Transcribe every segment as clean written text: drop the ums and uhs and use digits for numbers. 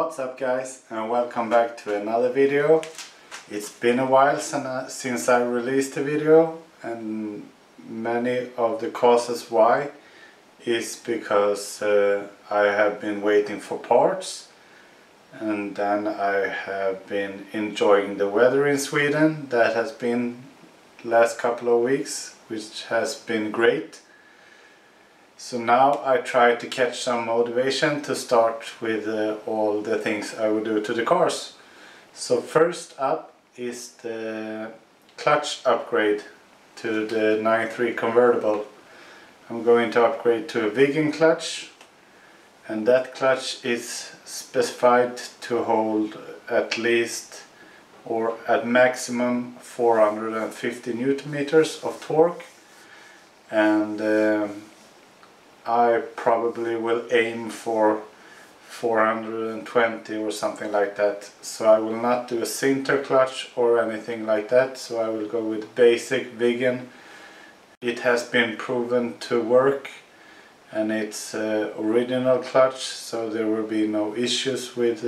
What's up guys, and welcome back to another video. It's been a while since I released a video, and many of the causes why is because I have been waiting for parts, and then I have been enjoying the weather in Sweden that has been last couple of weeks, which has been great. So now I try to catch some motivation to start with all the things I will do to the cars. So first up is the clutch upgrade to the 9-3 convertible. I'm going to upgrade to a vegan clutch, and that clutch is specified to hold at least or at maximum 450 Nm of torque, and I probably will aim for 420 or something like that. So I will not do a sinter clutch or anything like that, so I will go with basic vegan. It has been proven to work, and it's original clutch, so there will be no issues with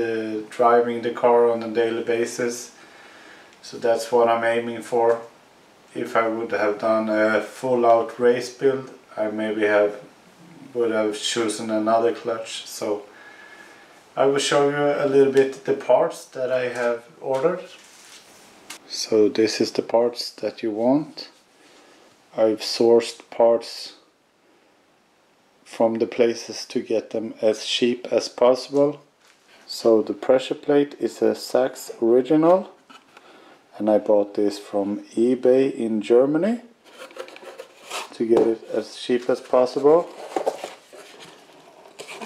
driving the car on a daily basis. So that's what I'm aiming for. If I would have done a full-out race build, I maybe would have chosen another clutch. So I will show you a little bit the parts that I have ordered. So this is the parts that you want. I've sourced parts from the places to get them as cheap as possible. So the pressure plate is a Sachs original, and I bought this from eBay in Germany to get it as cheap as possible.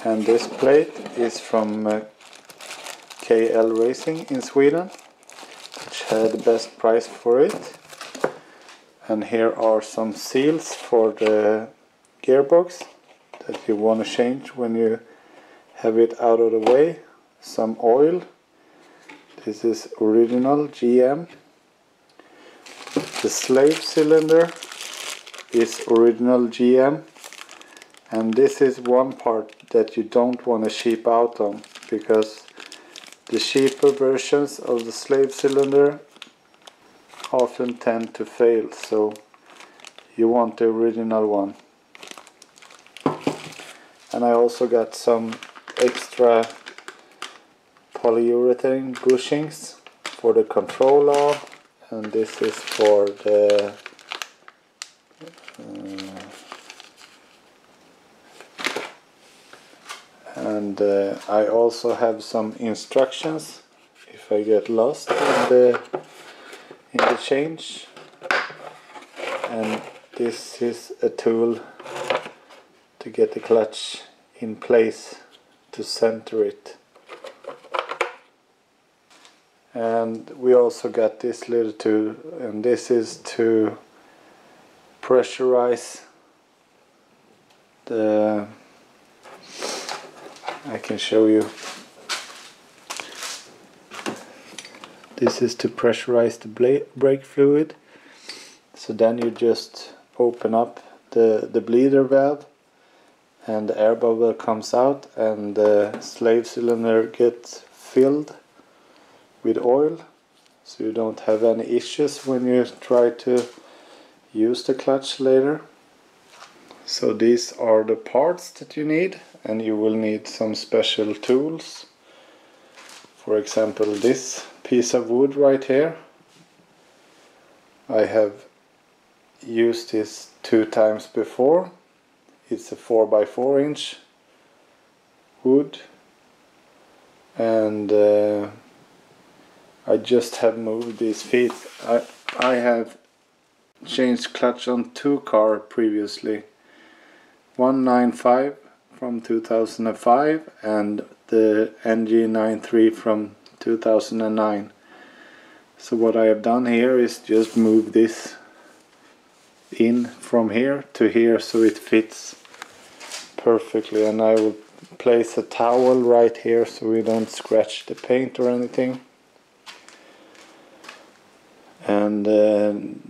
And this plate is from KL Racing in Sweden, which had the best price for it. And here are some seals for the gearbox that you want to change when you have it out of the way. Some oil. This is original GM. The slave cylinder is original GM. And this is one part that you don't want to cheap out on, because the cheaper versions of the slave cylinder often tend to fail, so you want the original one. And I also got some extra polyurethane bushings for the control arm, and this is for the And I also have some instructions if I get lost in the change. And this is a tool to get the clutch in place, to center it. And we also got this little tool, and this is to pressurize the... I can show you. This is to pressurize the brake fluid. So then you just open up the bleeder valve, and the air bubble comes out, and the slave cylinder gets filled with oil, so you don't have any issues when you try to use the clutch later. So these are the parts that you need, and you will need some special tools. For example, this piece of wood right here. I have used this 2 times before. It's a 4x4 inch wood, and I just have moved these feet. I have changed clutch on 2 cars previously. 195 from 2005 and the NG93 from 2009. So what I have done here is just move this in from here to here, so it fits perfectly. And I will place a towel right here so we don't scratch the paint or anything. And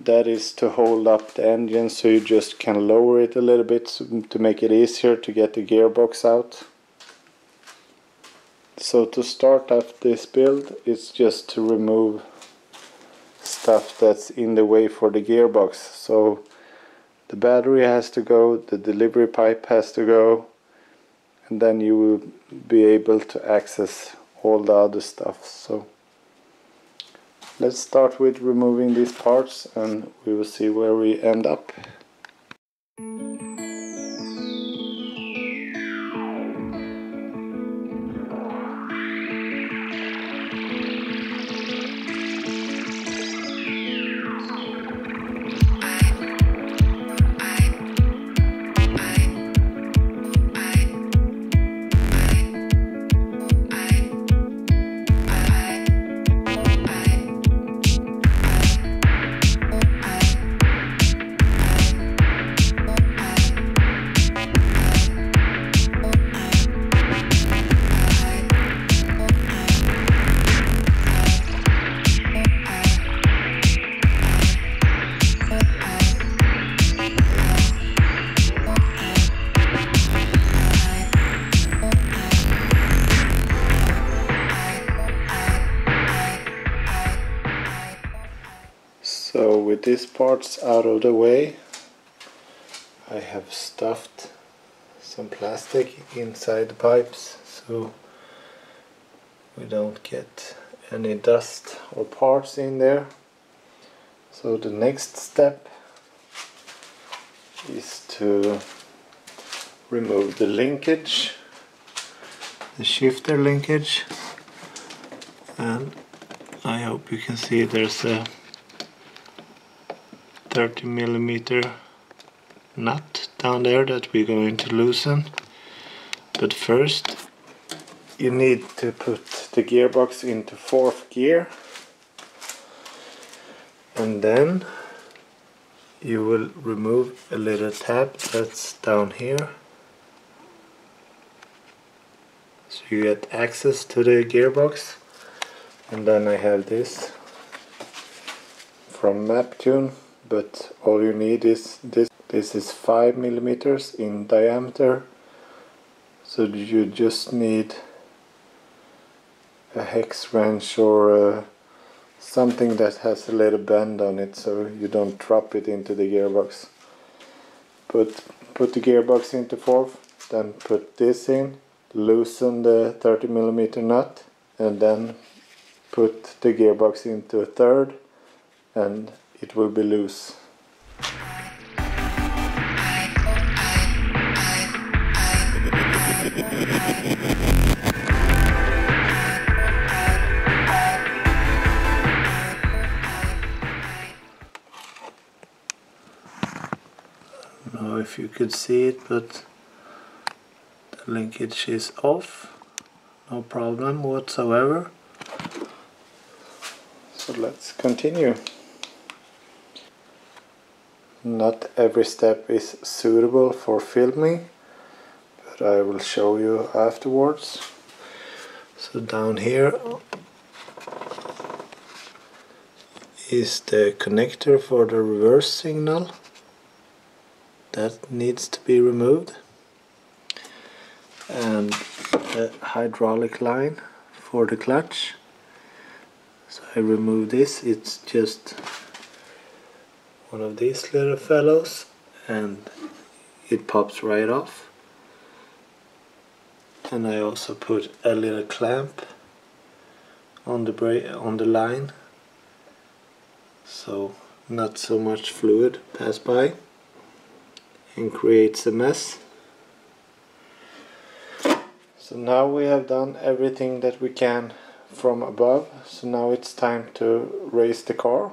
that is to hold up the engine, so you just can lower it a little bit to make it easier to get the gearbox out. So to start off this build, it's just to remove stuff that's in the way for the gearbox. So the battery has to go, the delivery pipe has to go, and then you will be able to access all the other stuff. So let's start with removing these parts and we will see where we end up. So with these parts out of the way, I have stuffed some plastic inside the pipes so we don't get any dust or parts in there. So the next step is to remove the linkage, the shifter linkage, and I hope you can see there's a 30mm nut down there that we're going to loosen. But first you need to put the gearbox into 4th gear, and then you will remove a little tab that's down here, so you get access to the gearbox. And then I have this from MapTune, but all you need is this. This is 5mm in diameter, so you just need a hex wrench or something that has a little bend on it so you don't drop it into the gearbox. Put the gearbox into 4th, then put this in, loosen the 30mm nut, and then put the gearbox into 3rd and it will be loose. I don't know if you could see it, but the linkage is off. No problem whatsoever. So let's continue. Not every step is suitable for filming, but I will show you afterwards. So down here is the connector for the reverse signal. That needs to be removed. And the hydraulic line for the clutch. So I remove this, it's just one of these little fellows and it pops right off. And I also put a little clamp on the line, so not so much fluid pass by and creates a mess. So now we have done everything that we can from above, so now it's time to race the car.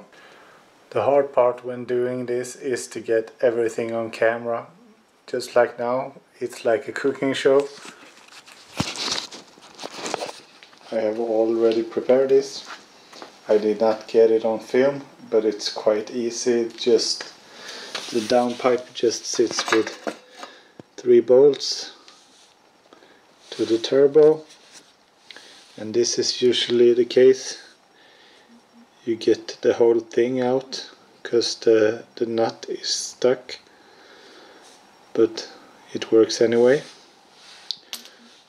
The hard part when doing this is to get everything on camera. Just like now, it's like a cooking show. I have already prepared this. I did not get it on film, but it's quite easy. Just the downpipe just sits with 3 bolts to the turbo. And this is usually the case. You get the whole thing out because the nut is stuck, but it works anyway.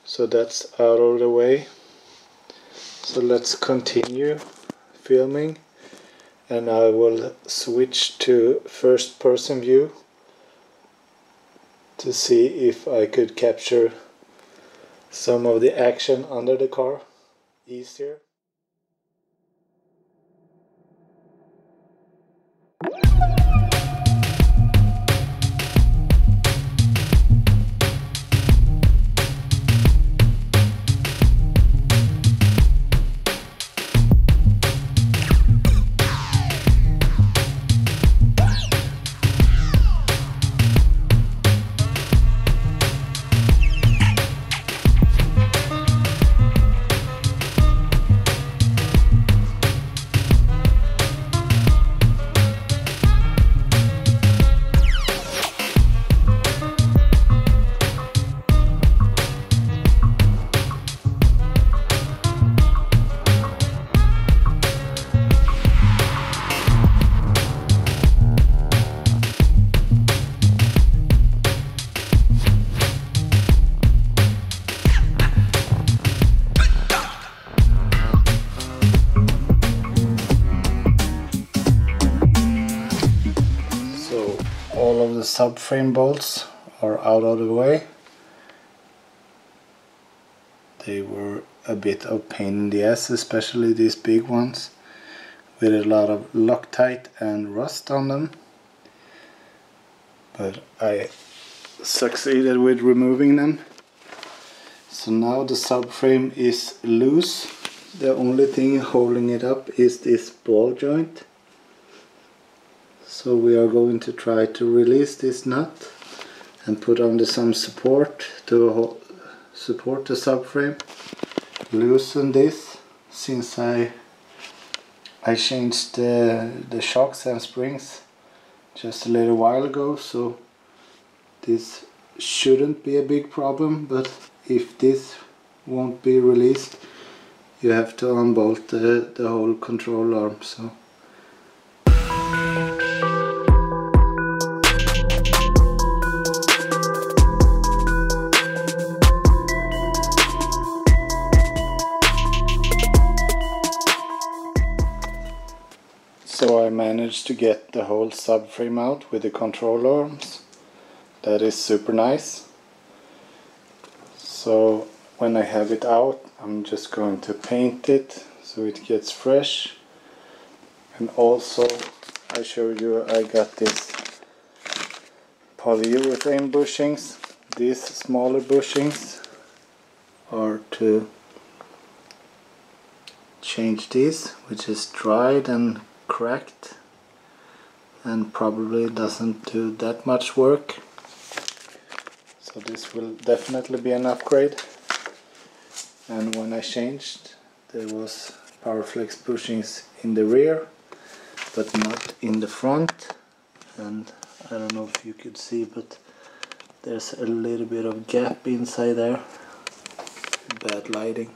So that's out of the way. So let's continue filming, and I will switch to first person view to see if I could capture some of the action under the car easier. The subframe bolts are out of the way. They were a bit of pain in the ass, especially these big ones with a lot of Loctite and rust on them, but I succeeded with removing them. So now the subframe is loose. The only thing holding it up is this ball joint. So we are going to try to release this nut and put under some support to support the subframe. Loosen this, since I changed the shocks and springs just a little while ago, so this shouldn't be a big problem, but if this won't be released, you have to unbolt the whole control arm. So I managed to get the whole subframe out with the control arms. That is super nice. So when I have it out, I'm just going to paint it so it gets fresh. And also I show you, I got this polyurethane bushings. These smaller bushings are to change these, which is dried and cracked and probably doesn't do that much work, so this will definitely be an upgrade. And when I changed, there was Powerflex bushings in the rear but not in the front, and I don't know if you could see, but there's a little bit of gap inside there. Bad lighting.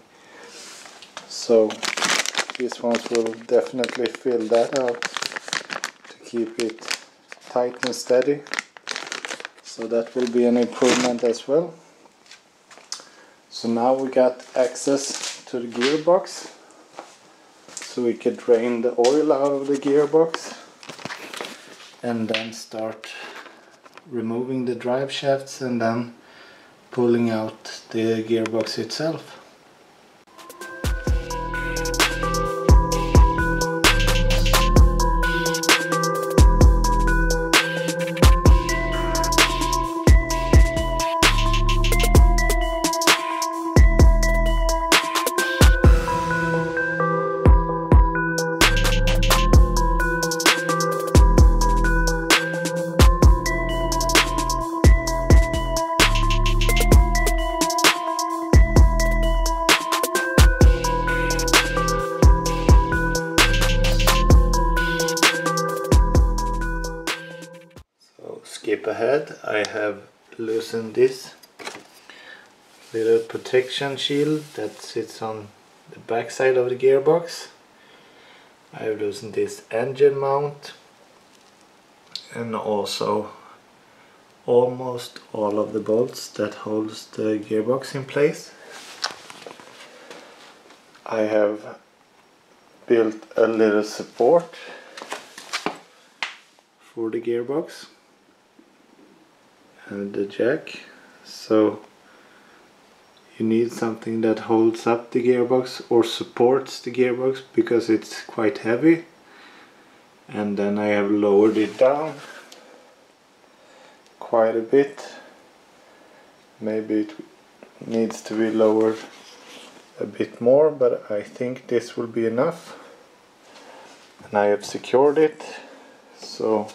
So these ones will definitely fill that out to keep it tight and steady, so that will be an improvement as well. So now we got access to the gearbox, so we could drain the oil out of the gearbox and then start removing the drive shafts and then pulling out the gearbox itself. Ahead, I have loosened this little protection shield that sits on the back side of the gearbox. I have loosened this engine mount and also almost all of the bolts that holds the gearbox in place. I have built a little support for the gearbox and the jack, so you need something that holds up the gearbox or supports the gearbox because it's quite heavy. And then I have lowered it down quite a bit. Maybe it needs to be lowered a bit more, but I think this will be enough. And I have secured it. So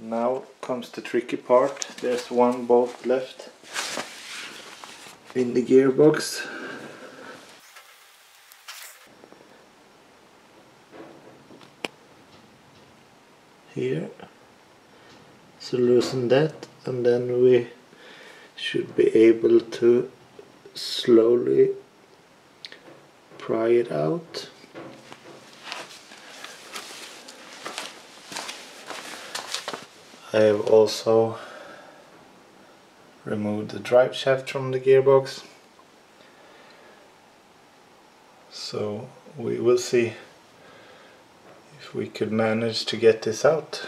now comes the tricky part. There's one bolt left in the gearbox. Here. So loosen that, and then we should be able to slowly pry it out. I have also removed the drive shaft from the gearbox, so we will see if we could manage to get this out.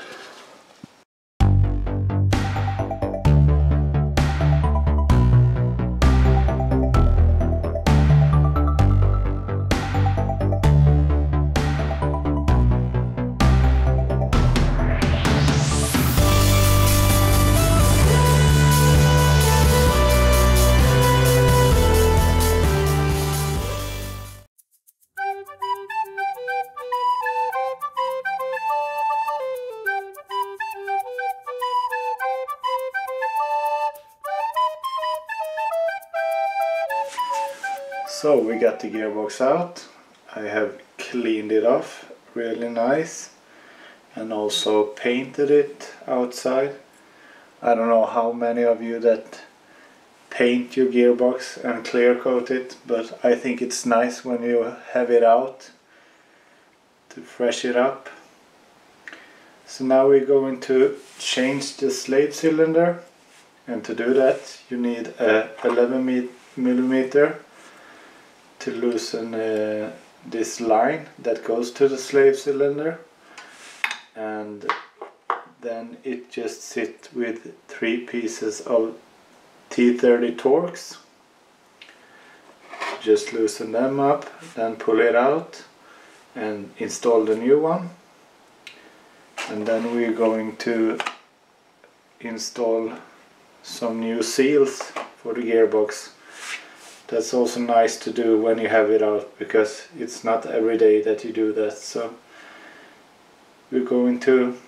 So we got the gearbox out. I have cleaned it off really nice and also painted it outside. I don't know how many of you that paint your gearbox and clear coat it, but I think it's nice when you have it out to fresh it up. So now we're going to change the slave cylinder, and to do that you need a 11 millimeter to loosen this line that goes to the slave cylinder, and then it just sits with 3 pieces of T30 Torx. Just loosen them up, then pull it out and install the new one. And then we're going to install some new seals for the gearbox. That's also nice to do when you have it out, because it's not every day that you do that. So we're going to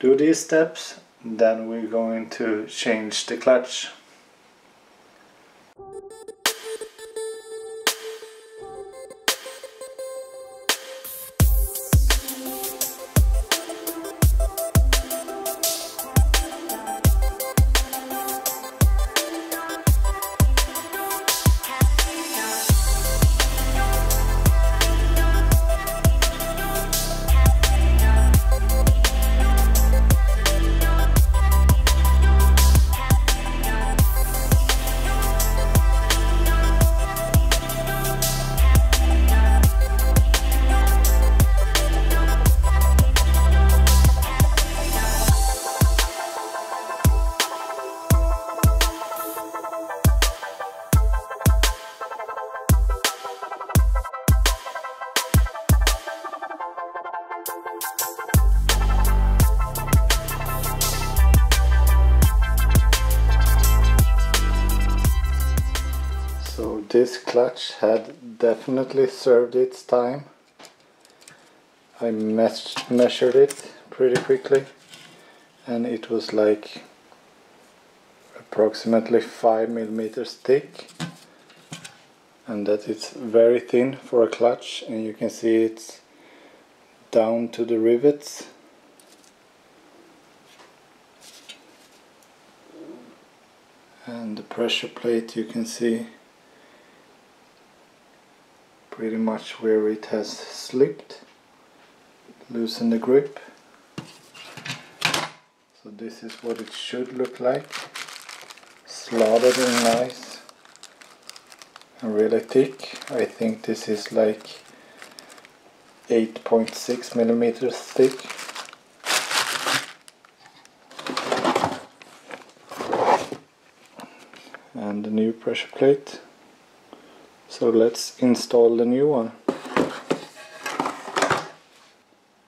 do these steps, and then we're going to change the clutch. This clutch had definitely served its time. I measured it pretty quickly, and it was like approximately 5 millimeters thick, and that it's very thin for a clutch, and you can see it's down to the rivets. And the pressure plate, you can see pretty much where it has slipped. Loosen the grip. So this is what it should look like. Slotted in nice and really thick. I think this is like 8.6 millimeters thick. And a new pressure plate. So let's install the new one.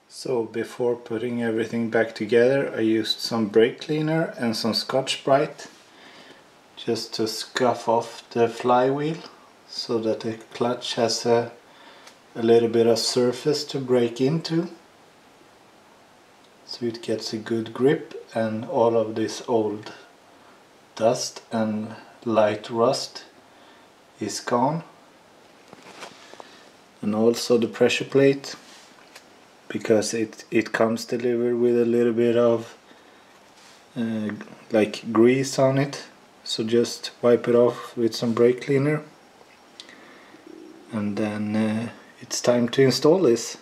So before putting everything back together, I used some brake cleaner and some Scotch-Brite just to scuff off the flywheel so that the clutch has a little bit of surface to brake into, so it gets a good grip and all of this old dust and light rust is gone. And also the pressure plate, because it comes delivered with a little bit of like grease on it, so just wipe it off with some brake cleaner, and then it's time to install this.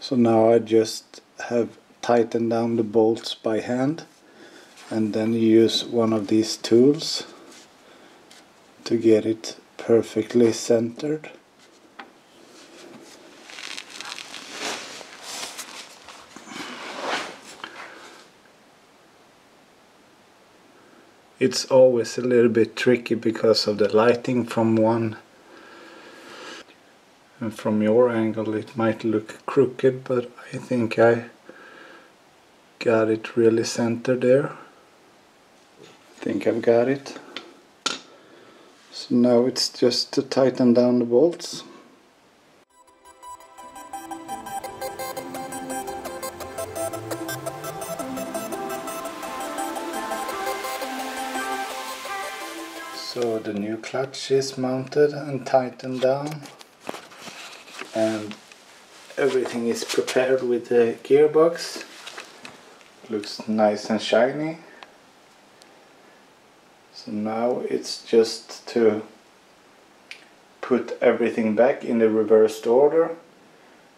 So now I just have tightened down the bolts by hand, and then you use one of these tools to get it perfectly centered. It's always a little bit tricky because of the lighting from one and from your angle it might look crooked, but I think I got it really centered there. I think I've got it. So now it's just to tighten down the bolts. So the new clutch is mounted and tightened down, and everything is prepared with the gearbox. Looks nice and shiny. So now it's just to put everything back in the reversed order.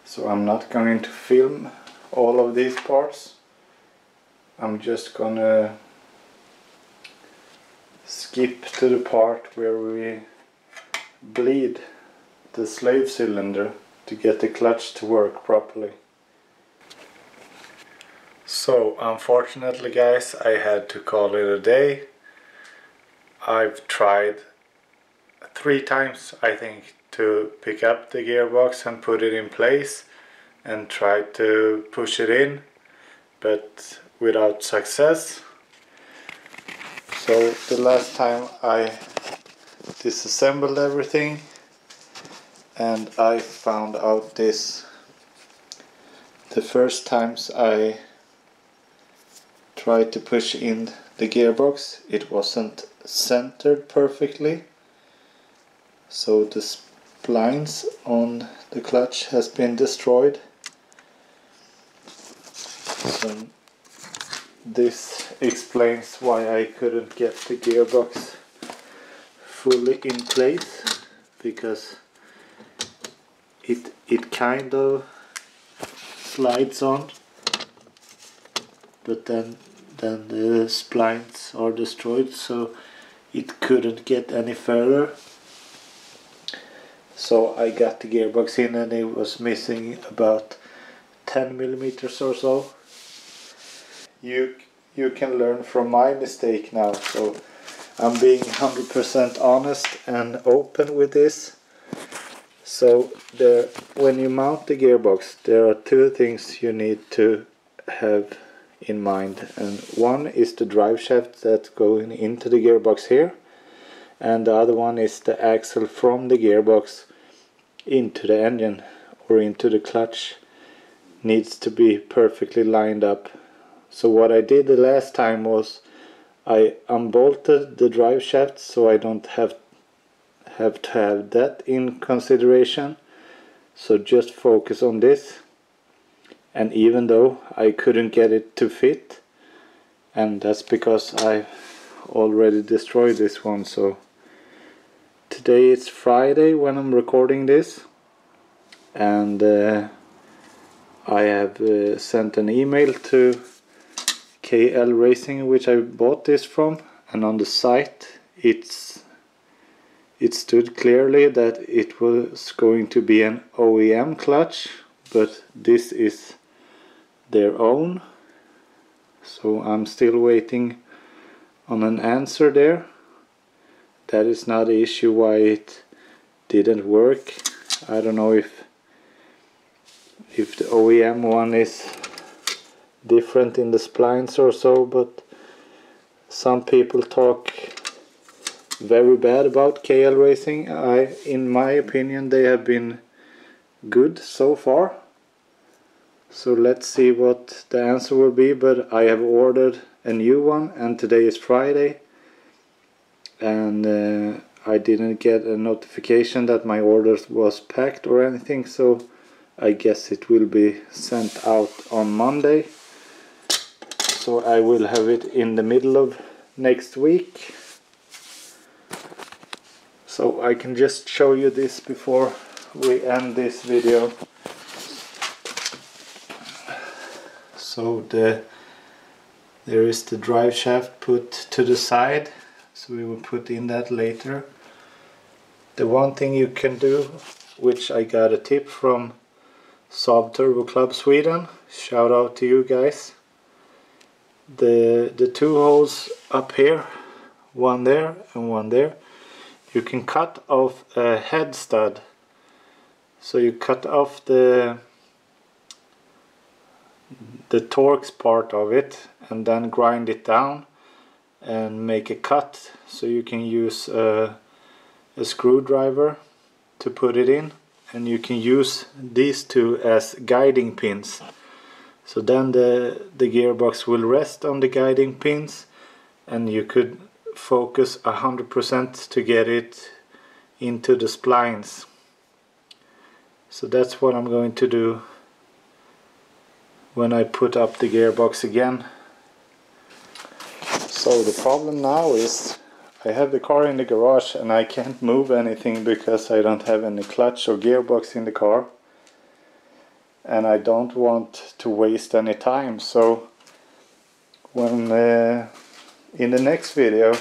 So I'm not going to film all of these parts. I'm just gonna skip to the part where we bleed the slave cylinder to get the clutch to work properly. So unfortunately guys, I had to call it a day. I've tried 3 times, I think, to pick up the gearbox and put it in place and try to push it in, but without success. So the last time I disassembled everything, and I found out this. The first times I tried to push in the gearbox, it wasn't centered perfectly, so the splines on the clutch has been destroyed. So this explains why I couldn't get the gearbox fully in place, because it kind of slides on, but then the splines are destroyed, so it couldn't get any further. So I got the gearbox in and it was missing about 10 millimeters or so. You can learn from my mistake now, so I'm being 100% honest and open with this. So when you mount the gearbox, there are 2 things you need to have in mind, and one is the drive shaft that's going into the gearbox here, and the other one is the axle from the gearbox into the engine or into the clutch needs to be perfectly lined up. So what I did the last time was I unbolted the drive shaft, so I don't have to have that in consideration, so just focus on this. And even though I couldn't get it to fit, and that's because I already destroyed this one. So today it's Friday when I'm recording this, and I have sent an email to KL Racing, which I bought this from, and on the site it stood clearly that it was going to be an OEM clutch, but this is their own. So I'm still waiting on an answer there. That is not the issue why it didn't work. I don't know if the OEM one is different in the splines or so, but some people talk very bad about KL Racing. In my opinion, they have been good so far. So let's see what the answer will be, but I have ordered a new one and today is Friday, and I didn't get a notification that my order was packed or anything, so I guess it will be sent out on Monday. So I will have it in the middle of next week. So I can just show you this before we end this video. So there is the drive shaft put to the side, so we will put in that later. The one thing you can do, which I got a tip from Saab Turbo Club Sweden, shout out to you guys. The two holes up here, one there and one there, you can cut off a head stud. So you cut off the Torx part of it and then grind it down and make a cut, so you can use a screwdriver to put it in, and you can use these two as guiding pins. So then the gearbox will rest on the guiding pins, and you could focus 100% to get it into the splines. So that's what I'm going to do when I put up the gearbox again. So the problem now is I have the car in the garage and I can't move anything because I don't have any clutch or gearbox in the car, and I don't want to waste any time. So when in the next video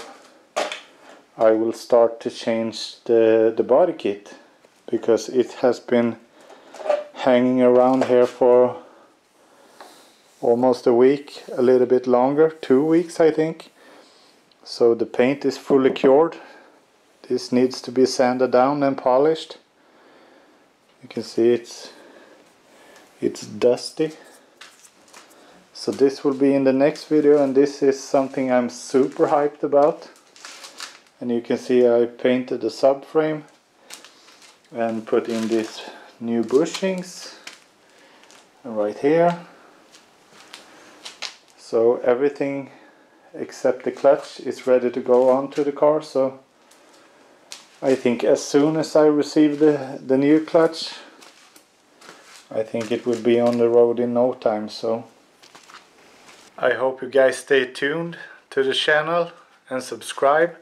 I will start to change the body kit, because it has been hanging around here for almost a week, a little bit longer, 2 weeks I think. So the paint is fully cured. This needs to be sanded down and polished. You can see it's dusty. So this will be in the next video, and this is something I'm super hyped about. And you can see I painted the subframe and put in these new bushings right here. So everything except the clutch is ready to go onto the car. So I think as soon as I receive the new clutch, I think it will be on the road in no time. So I hope you guys stay tuned to the channel and subscribe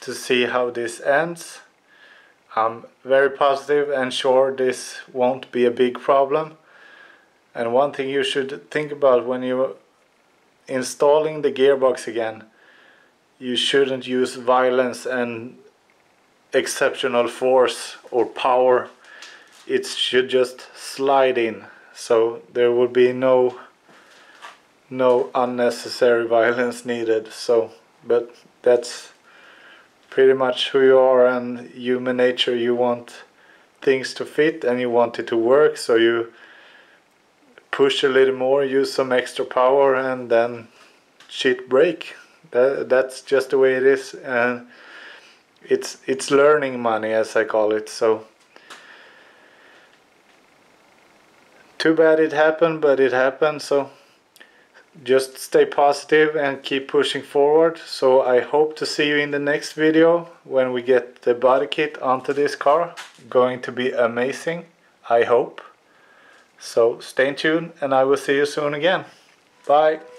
to see how this ends. I'm very positive and sure this won't be a big problem. And one thing you should think about when you installing the gearbox again, you shouldn't use violence and exceptional force or power. It should just slide in, so there will be no unnecessary violence needed. So, but that's pretty much who you are and human nature. You want things to fit and you want it to work, so you push a little more, use some extra power, and then shit break. That's just the way it is, and it's learning money, as I call it. So too bad it happened, but it happened. So just stay positive and keep pushing forward. So I hope to see you in the next video when we get the body kit onto this car. Going to be amazing, I hope. So stay tuned, and I will see you soon again. Bye.